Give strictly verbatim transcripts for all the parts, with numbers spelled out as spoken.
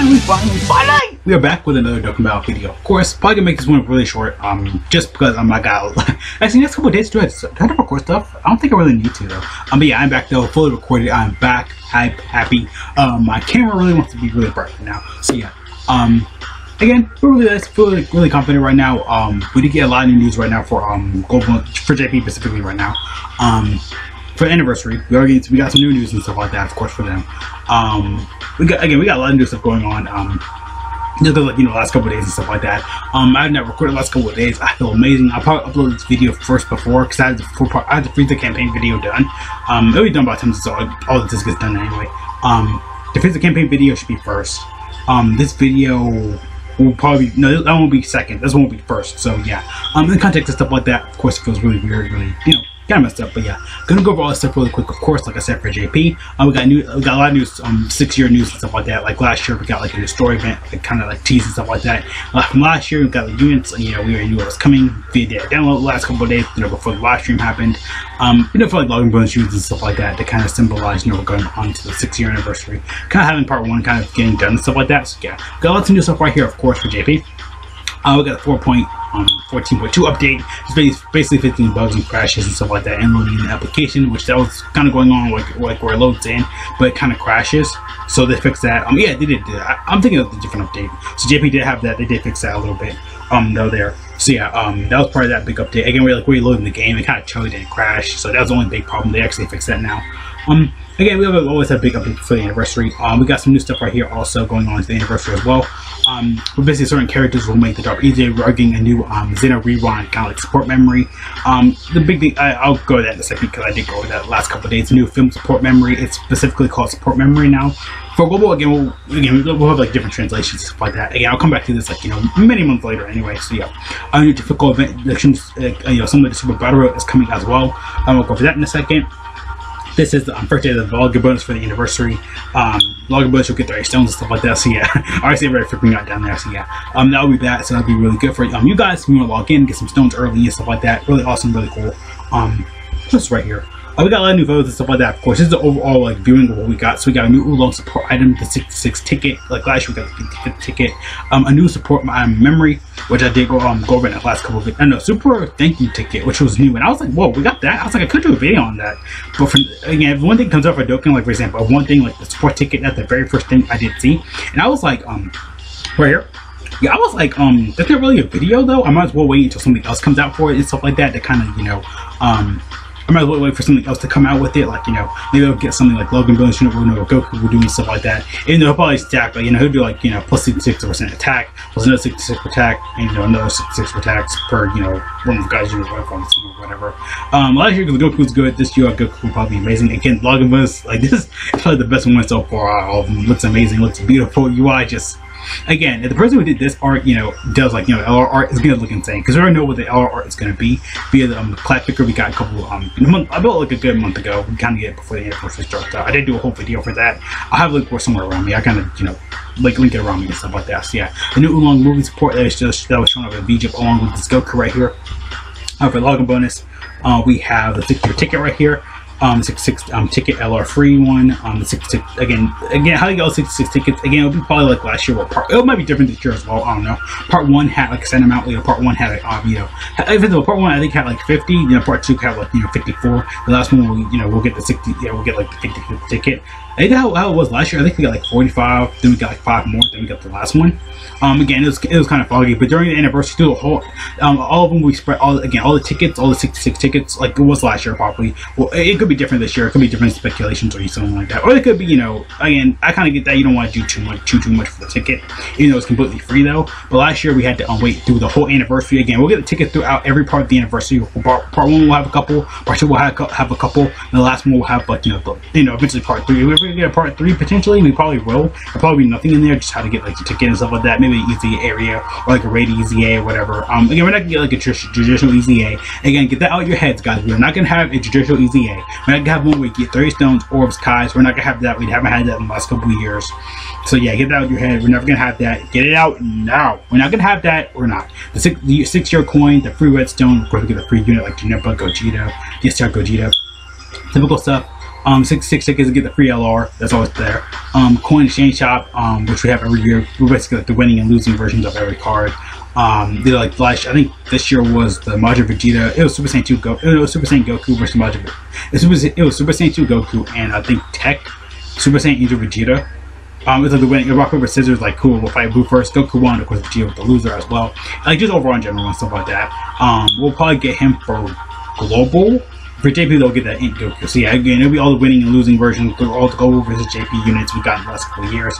Finally, finally, finally! We are back with another Dokkan Battle video. Of course, probably gonna make this one really short, um, just because I'm like, I actually, next couple of days to do it. Do I have to record stuff? I don't think I really need to, though. Um, but yeah, I'm back, though, fully recorded. I'm back, I'm happy. Um, my camera really wants to be really bright right now. So yeah, um, again, we're really, really, really confident right now. Um, we did get a lot of new news right now for, um, global, for J P specifically right now. Um, For anniversary, we already we got some new news and stuff like that, of course, for them. Um, we got again, we got a lot of new stuff going on. Um, just like you know, last couple of days and stuff like that. Um, I've not recorded the last couple of days. I feel amazing. I'll probably upload this video first before because I had the full part, I had the Freeza Campaign video done. Um, it'll be done by the time so all of this gets done anyway. Um, the Freeza Campaign video should be first. Um, this video. Will probably no, that won't be second. This one will be first. So yeah, um, in the context and stuff like that, of course, it feels really weird, really you know, kind of messed up. But yeah, gonna go over all this stuff really quick. Of course, like I said, for J P, um, we got new, we got a lot of news, um, six-year news and stuff like that. Like last year, we got like a new story event, like kind of like tease and stuff like that. Like from last year, we got the like, units. You know, we already knew what was coming. We did download the last couple of days, you know, before the live stream happened. Um, you know, for like logging bonus units and stuff like that to kind of symbolize, you know, we're going on to the six-year anniversary. Kind of having part one kind of getting done and stuff like that. So yeah, got lots of new stuff right here, of course. For J P. Uh, we got a four point fourteen point two um, update. It's basically fifteen bugs and crashes and stuff like that, and loading the application, which that was kind of going on like, like where it loads in, but it kind of crashes. So they fixed that. Um, yeah, they did. did I, I'm thinking of the different update. So J P did have that. They did fix that a little bit. Um, though there. So yeah, um, that was part of that big update. Again, we're like reloading the game. It kind of choked and crashed. So that was the only big problem. They actually fixed that now. Um, again, we always have big updates for the anniversary. Um, we got some new stuff right here also going on to the anniversary as well. Um, we're basically certain characters will make the job easier. We're getting a new um, Zeno rewind kind of like support memory. Um, the big thing, I, I'll go over that in a second because I did go over that last couple of days. New film support memory. It's specifically called support memory now. For global, again, we'll, again, we'll have like different translations stuff like that. Again, I'll come back to this like you know many months later anyway. So yeah, a new difficult event, uh, you know, some of the Super Battle Road is coming as well. Um, we'll go over that in a second. This is the um, first day of the vlogger bonus for the anniversary. Um, vlogger bonus will get their stones and stuff like that. So yeah, I already everybody flipping out down there. So yeah, um, that'll be that. So that'll be really good for um, you guys. If you want to log in, get some stones early and stuff like that. Really awesome, really cool. Um, just right here. Uh, we got a lot of new photos and stuff like that. Of course, this is the overall like viewing of what we got. So we got a new Oolong support item, the sixty-six ticket. Like last year, we got the fifty-fifth ticket. Um, a new support my memory, which I did go um go over in the last couple of videos. And a super thank you ticket, which was new. And I was like, whoa, we got that. I was like, I could do a video on that. But for, again, if one thing comes up for Dokkan, like for example, one thing like the support ticket. That's the very first thing I did see. And I was like, um, right here. Yeah, I was like, um, that's not really a video though. I might as well wait until something else comes out for it and stuff like that. To kind of you know, um. I might as well wait for something else to come out with it, like, you know, maybe I'll get something like Logan Bonus Unit, you know, or Goku will do and stuff like that. And he'll probably stack, but, you know, he'll do like, you know, plus sixty-six percent attack, plus another sixty-six percent attack, and, you know, another sixty-six percent attacks per, you know, one of the guys you run from, or whatever. Um, last year, because Goku's good, this year, Goku will probably be amazing. Again, Logan Bonus, like, this is probably the best one so far. All of them looks amazing, looks beautiful. U I just. Again, if the person who did this art, you know, does like, you know, L R art, it's gonna look insane because we already know what the L R art is gonna be. Via the um, clap picker, we got a couple, um, a month, I built like a good month ago. We kind of get it before the anniversary starts out. I did do a whole video for that. I'll have a link for somewhere around me. I kind of, you know, like link it around me and stuff like that. So yeah, the new Oolong movie support that is just that was shown up in Vegito along with this Goku right here. Uh, for login bonus, uh, we have the six-year ticket right here. Um, sixty-six um, ticket L R free one. Um, sixty-six again, again. How do you get all sixty-six tickets? Again, it'll be probably like last year. Or part it might be different this year as well. I don't know. Part one had like a certain amount. You know, part one had like um, you know, even though part one I think had like fifty. You know, part two had like you know fifty-four. The last one, we'll, you know, we'll get the sixty. Yeah, we'll get like the fifty-fifth ticket. I think how, how it was last year. I think we got like forty-five. Then we got like five more. Then we got the last one. Um, again, it was it was kind of foggy. But during the anniversary, through the whole, um, all of them we spread all again all the tickets, all the sixty-six tickets. Like it was last year probably. Well, it, it could be different this year. It could be different speculations or something like that, or it could be you know again I kind of get that you don't want to do too much too too much for the ticket, even though it's completely free though. But last year we had to um, wait through the whole anniversary. Again, we'll get the ticket throughout every part of the anniversary. Part, part one will have a couple, part two will have, have a couple, and the last one will have like you know the, you know eventually part three. We're gonna get a part three potentially. We probably will. There'll probably be nothing in there, just how to get like the ticket and stuff like that. Maybe an easy area or like a rated E Z A or whatever. Um, again, we're not gonna get like a judicial E Z A. Again, get that out of your heads, guys. We're not gonna have a judicial E Z A. We're not gonna have one where you get thirty stones, orbs, kais. We're not gonna have that. We haven't had that in the last couple of years. So yeah, get that out of your head. We're never gonna have that. Get it out now. We're not gonna have that. We're not. The six, the six-year coin, the free redstone. Of course, we get the free unit like Gogeta, Gogeta, yes, Gogeta, typical stuff. Um, sixty-six tickets to get the free L R. That's always there. Um, coin exchange shop, um, which we have every year. We're basically like the winning and losing versions of every card. Um, they like last. I think this year was the Majin Vegeta. It was Super Saiyan two Go. It was Super Saiyan Goku versus Majin. It was it was Super Saiyan two Goku and I think Tech, Super Saiyan Angel Vegeta. Um, it's like the winning rock paper scissors. Like cool, we'll fight Blue first. Goku won, of course. Vegeta was the loser as well. Like just overall in general and stuff like that. Um, we'll probably get him for global. For J P, they'll get that Int Goku. So yeah, again, it'll be all the winning and losing versions. They're all the global versus J P units we've gotten the last couple of years.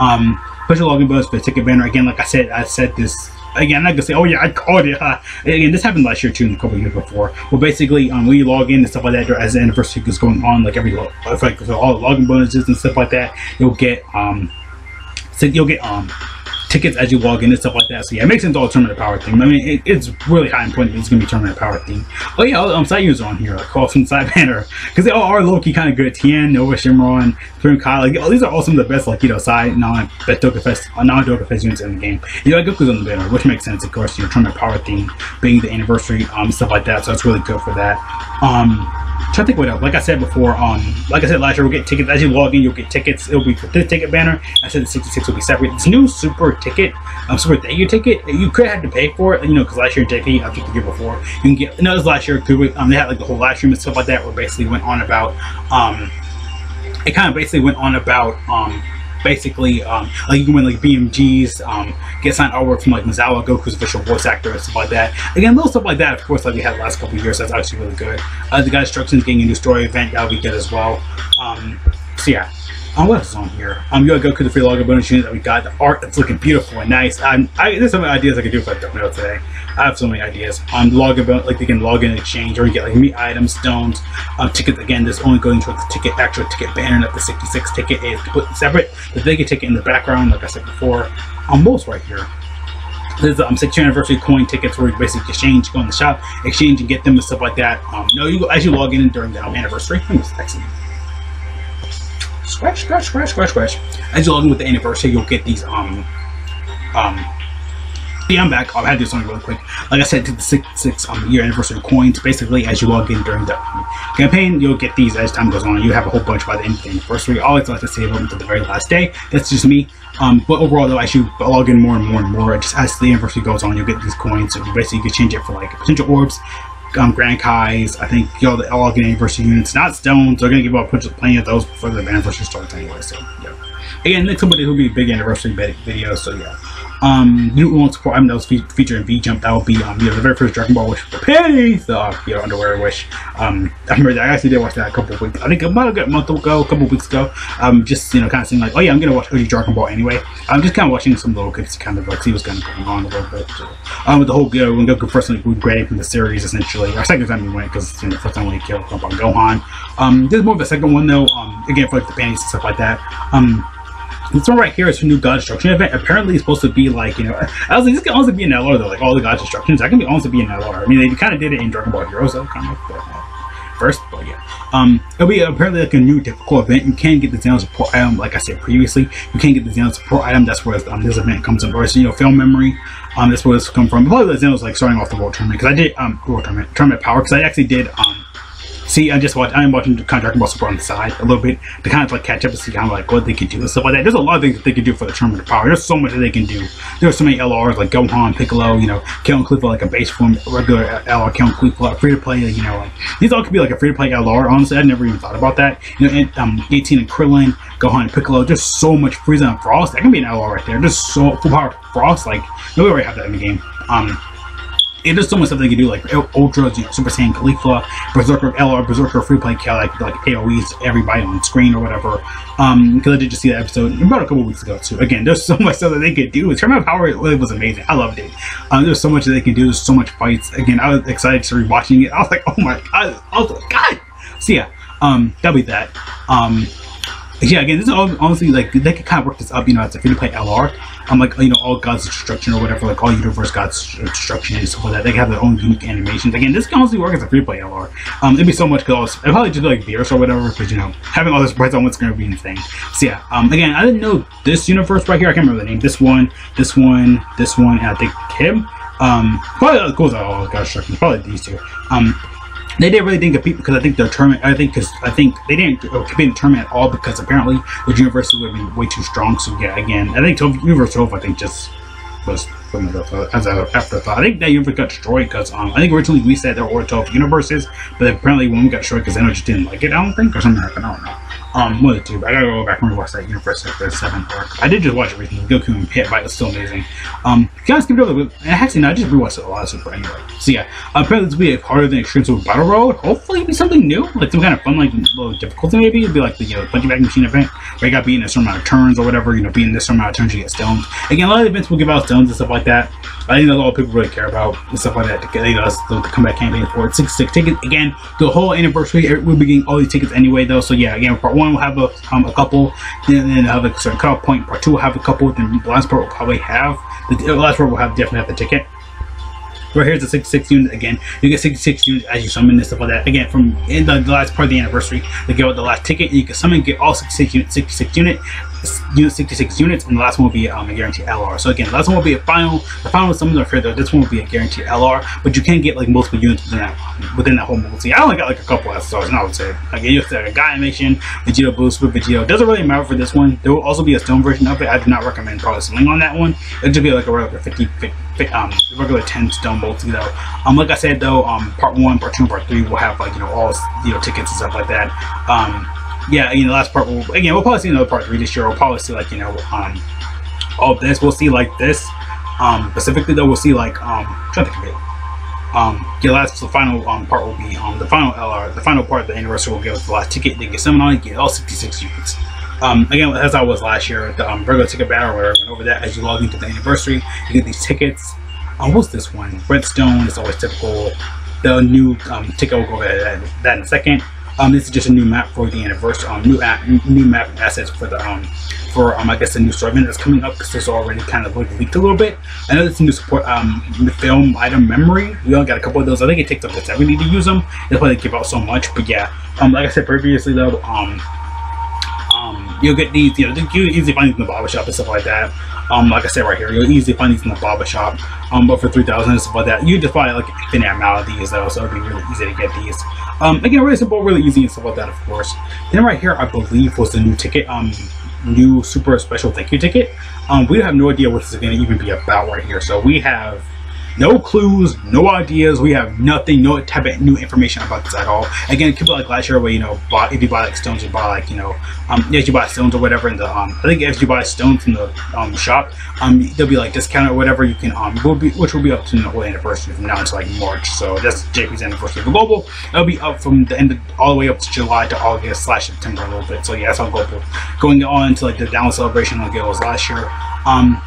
Um, push the login bonus for the ticket banner. Again, like I said, I said this. Again, I'm not gonna say, oh yeah, I called it. Uh, again, this happened last year too, and a couple of years before. Well, basically, um, we log in and stuff like that as the anniversary is going on, like every like so all the login bonuses and stuff like that. You'll get um, so you'll get um. tickets as you log in and stuff like that. So yeah, it makes sense all tournament of power thing. I mean, it, it's really high important that it's going to be tournament of power thing. Oh yeah, um, side users are on here, like Cross and Side Banner, because they all are low-key kind of good. Tien, Nova, Shenron, Supreme Kai, like oh, these are all some of the best, like you know, side non Dokkan Fest, non Dokkan Fest units in the game. You know, like Goku's on the banner, which makes sense, of course. Your tournament of power thing being the anniversary, um, stuff like that. So it's really good for that. Um. Try to think what else. Like I said before, um, like I said last year, we'll get tickets. As you log in, you'll get tickets. It'll be for this ticket banner. I said the sixty-six will be separate. This new super ticket, um, super thank you ticket, you could have to pay for it, you know, because last year J P, I think the year before, you can get, no, it was last year too. Um, they had like the whole live stream and stuff like that, where basically went on about, um, it kind of basically went on about, um, basically, um, like you can win like B M Gs, um, get signed artwork from like Mizawa, Goku's official voice actor, and stuff like that. Again, little stuff like that, of course, like we had the last couple of years, so that's actually really good. Uh, the guy's instructions getting a new story event, that'll be good as well. Um, so yeah. Um, what else is on here? Um, you got Goku, the free logger bonus unit that we got. The art that's looking beautiful and nice. Um, I, there's so many ideas I could do if I don't know today. I have so many ideas. Um, login, like they can log in and exchange, or you get like meat items, stones, um, tickets. Again, this only going towards the ticket, actual ticket banner, not the sixty-six ticket. Is completely separate. The ticket ticket in the background, like I said before. Um, most right here. There's um six year anniversary coin tickets where you basically exchange, go in the shop, exchange and get them and stuff like that. Um, no, you as you log in during the um, anniversary. Excellent. Scratch, scratch, scratch, scratch, scratch. As you log in with the anniversary, you'll get these, um, um, yeah, I'm back. I'll have to do something really quick. Like I said, to the six, six um, year anniversary coins, basically, as you log in during the campaign, you'll get these as time goes on. You have a whole bunch by the end of the anniversary. I always like to save them until the very last day. That's just me. Um, but overall, though, as you log in more and more and more, just as the anniversary goes on, you'll get these coins. So you basically can change it for, like, potential orbs, um Grand Kai's, I think, you know, the all anniversary units, not stones. They're gonna give out plenty of those before the anniversary starts anyway, so yeah. Again, next somebody will be a big anniversary video, so yeah. Um new Oolong support, I mean that was fe featured in V Jump, that will be um you know the very first Dragon Ball Wish for Penny, the uh, you know, underwear wish. Um I remember that I actually did watch that a couple of weeks I think about a month ago, a couple of weeks ago. Um just you know kinda seemed like, oh yeah, I'm gonna watch O G Dragon Ball anyway. I'm just kinda watching some little clips to kind of like see what's gonna go on a little bit. So, um with the whole you know, when Goku first graduated from the series essentially, our second time we went because you know the first time we killed up on Gohan. Um there's more of the second one though, um again for like the panties and stuff like that. Um This one right here is for new God Destruction event. Apparently, it's supposed to be like, you know, I was like, this can also be an L R though, like all the God Destructions. That can be also be an L R. I mean, they kind of did it in Dragon Ball Heroes, so kind of but, uh, first, but yeah. Um, it'll be apparently like a new difficult event. You can get the Zeno support item, like I said previously. You can get the Zeno support item. That's where um, this event comes in. Or so, you know, film memory. Um, that's where this comes from. Probably the Zeno's like starting off the World Tournament because I did um World Tournament Tournament Power because I actually did um. See, I just watched, I'm watching kind of Dragon Ball Super on the side a little bit to kind of like catch up and see kind of like what they could do and stuff like that. There's a lot of things that they could do for the Tournament of Power. There's so much that they can do. There's so many L Rs like Gohan, Piccolo, you know, Kale and Clifford, like a base form, regular L R, Kale and Clifford, free to play, you know, like these all could be like a free to play L R. Honestly, I never even thought about that. You know, and, um, eighteen and Krillin, Gohan and Piccolo, just so much Freeza and Frost. That can be an L R right there. Just so full power Frost, like nobody already have that in the game. Um, It, there's so much stuff they can do, like Ultra, you know, Super Saiyan Khalifa, Berserker L R, Berserker Free Play Cal, like, like A O Es, everybody on screen or whatever. Um, because I did just see that episode about a couple weeks ago too. Again, there's so much stuff that they could do. Tournament of Power it was amazing. I loved it. Um, there's so much that they can do. There's so much fights. Again, I was excited to rewatching it. I was like, oh my god, I was like, god. So yeah, um, that'll be that. Um. Yeah, again, this is all, honestly like they could kind of work this up, you know, as a free to play L R. I'm um, like, you know, all God's Destruction or whatever, like all Universe God's Destruction and stuff like that. They have their own unique animations. Again, this can honestly work as a free to play L R. Um, it'd be so much because I'd probably just be like Beerus or whatever, because you know, having all this sprites on what's going to be insane. So yeah, um, again, I didn't know this universe right here. I can't remember the name. This one, this one, this one, and I think him. Um, probably the coolest out of all God's Destruction, probably these two. Um. They didn't really think of people because I think their tournament. I think because I think they didn't compete in the tournament at all because apparently the university would be way too strong. So yeah, again, I think Universe twelve I think just was as an afterthought. I think that universe got destroyed because um I think originally we said there were twelve universes, but apparently one got destroyed because Zeno just didn't like it. I don't think or something happened. I don't know. Um, one of the two. But I gotta go back and watch that universe after seven arc. I did just watch everything. Goku and Hit fight was still amazing. Um, guys, keep going. Actually, no, I just rewatched a lot of Super anyway. So yeah, uh, apparently this will be a harder than Extreme Super Battle Road. Hopefully, it'll be something new, like some kind of fun, like little difficulty maybe. It'll be like the you know, punching bag machine event where you got beaten a certain amount of turns or whatever. You know, beating this certain amount of turns, you get stones. Again, a lot of events will give out stones and stuff like that. I think that's all people really care about and stuff like that. To get, you know, that's the comeback campaign for it. Six six tickets again. The whole anniversary, we'll be getting all these tickets anyway though. So yeah, again, part one. We'll have a, um, a couple, then, then have a certain cutoff point. Part two will have a couple, then the last part will probably have the last part will have definitely have the ticket. Right here's the sixty-six units again. You get sixty-six units as you summon and stuff like that. Again, from in the, the last part of the anniversary, they give out the last ticket, and you can summon get all sixty-six units, sixty-six unit, unit, sixty-six units, and the last one will be um, a guaranteed L R. So again, the last one will be a final. The final summons are fair though. This one will be a guaranteed L R, but you can get like multiple units within that within that whole multi. I only got like a couple of stars, and I would say like you have a Guy animation, Vegito Blue, Super Vegito. Doesn't really matter for this one. There will also be a stone version of it. I do not recommend probably selling on that one. It'll just be like a regular fifty, fifty um regular ten stone. Though. Um, like I said though, um, part one, part two, part three will have like you know all you know tickets and stuff like that. Um, yeah, you know, last part will again we'll probably see another part three this year. We'll probably see like you know um all of this. We'll see like this. Um, specifically though, we'll see like um trying to think of it. Um, your last the final um part will be um the final L R, the final part of the anniversary will give us the last ticket. They get seven on it, get all sixty-six units. Um, again, as I was last year, the um, regular ticket battle where I went over that. As you log into the anniversary, you get these tickets. Um, what's this one? Redstone is always typical. The new um, ticket will go over that, that in a second. Um, this is just a new map for the anniversary. Um, new app, new map assets for the um, for um, I guess the new store event that's coming up because there's already kind of leaked a little bit. I know there's a new support um film item memory. We all got a couple of those. I think it takes up to seventy to use them. That's why they give out so much. But yeah, um, like I said previously though, um. You'll get these, you know, you'll easily find these in the barber shop and stuff like that. Um, like I said right here, you'll easily find these in the barber shop. Um, but for three thousand and stuff like that, you just find like an infinite amount of these though, so it'll be really easy to get these. Um, again, really simple, really easy and stuff like that, of course. Then right here, I believe was the new ticket, um, new super special thank you ticket. Um, we have no idea what this is going to even be about right here, so we have no clues, no ideas. We have nothing, no type of new information about this at all. Again, it could be like last year where you know, buy, if you buy like stones, you buy like you know, um, if you buy stones or whatever in the um, I think if you buy stones from the um shop, um, they'll be like discounted or whatever. You can um, will be which will be up to the whole anniversary from now until like March. So that's J P's anniversary for global. It'll be up from the end of, all the way up to July to August slash September a little bit. So yeah, that's how global going on to like the down celebration like it was last year. Um.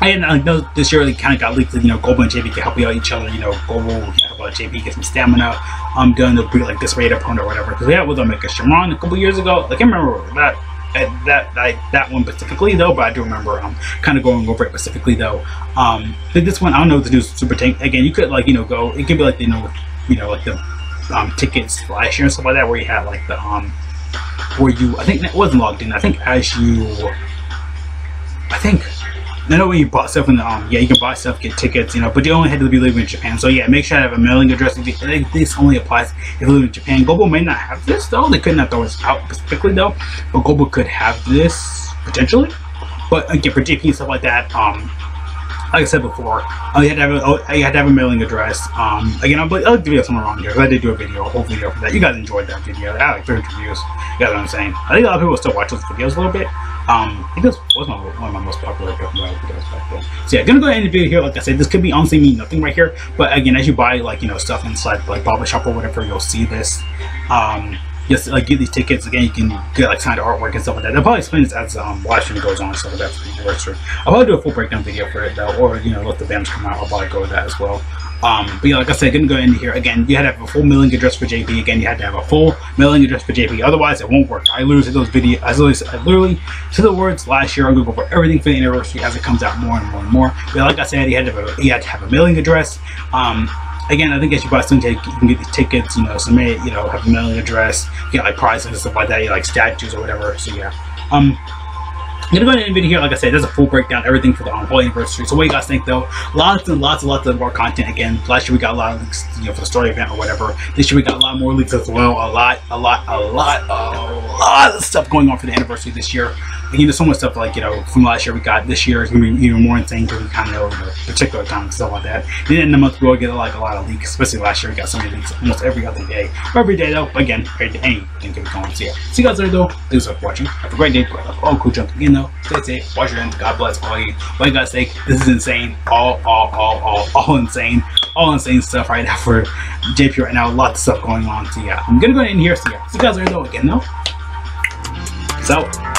And I know this year they kind of got leaked. You know, Global and J B can help you out each other. You know, Global can help out J B get some stamina. Um, doing the like this raid opponent or whatever. Because we had with Omega Shenron a couple years ago. Like I can't remember that that like, that one specifically though, but I do remember um kind of going over it specifically though. Um, but this one I don't know the new super tank. Again, you could like you know go. It could be like you know you know like the um tickets last year and stuff like that where you had like the um where you I think it wasn't logged in. I think as you I think. I know when you bought stuff in the um, yeah, you can buy stuff, get tickets, you know, but you only had to be living in Japan. So yeah, make sure I have a mailing address. I think this only applies if you live in Japan. Global may not have this though. They could not throw this out specifically though, but Global could have this potentially. But again, for J P and stuff like that, um, like I said before, uh, you had to have a, uh, you had to have a mailing address. Um, again, I like, I like the video somewhere around here because I did do a video, a whole video for that. You guys enjoyed that video. I had like three hundred views. You guys know what I'm saying? I think a lot of people still watch those videos a little bit. Um, I think this was my, one of my most popular videos back then. So yeah, gonna go ahead and end the video here. Like I said, this could be honestly mean nothing right here. But again, as you buy like you know stuff inside like barber shop or whatever, you'll see this. Um, just like get these tickets again. You can get like signed artwork and stuff like that. They'll probably explain this as um live stream goes on and stuff like that for the anniversary. I'll probably do a full breakdown video for it though, or you know let the banners come out. I'll probably go with that as well. Um, but yeah, like I said, gonna go in here again. You had to have a full mailing address for J P. Again, you had to have a full mailing address for J P. Otherwise, it won't work. I literally said those videos. I literally, said, I literally said the words last year. I'm gonna go over everything for the anniversary as it comes out more and more and more. But like I said, you had to have a, you had to have a mailing address. Um, again, I think as you buy some tickets, you can get these tickets. You know, submit. You know, have a mailing address. You get like prizes and stuff like that. You know, like statues or whatever. So yeah. Um. I'm gonna go ahead and end the video here. Like I said, there's a full breakdown, everything for the whole anniversary. So what do you guys think though? Lots and lots and lots of more content. Again, last year we got a lot of leaks, you know, for the story event or whatever. This year we got a lot more leaks as well. A lot, a lot, a lot, a lot of stuff going on for the anniversary this year. And, you know, so much stuff like, you know, from last year we got this year is gonna be even more insane because we kind of know the particular time and stuff like that. And then in the month we'll get like a lot of leaks, especially last year we got so many leaks almost every other day. Every day though, again, anything can be going on. So yeah. See you guys later though. Thanks for watching. Have a great day. All cool junk again though. Stay safe, wash your hands, God bless all you. For God's sake, this is insane. All, all, all, all, all insane. All insane stuff right now for J P right now. Lots of stuff going on. So yeah, I'm gonna go in here. So yeah, see you guys later though again though. Peace out.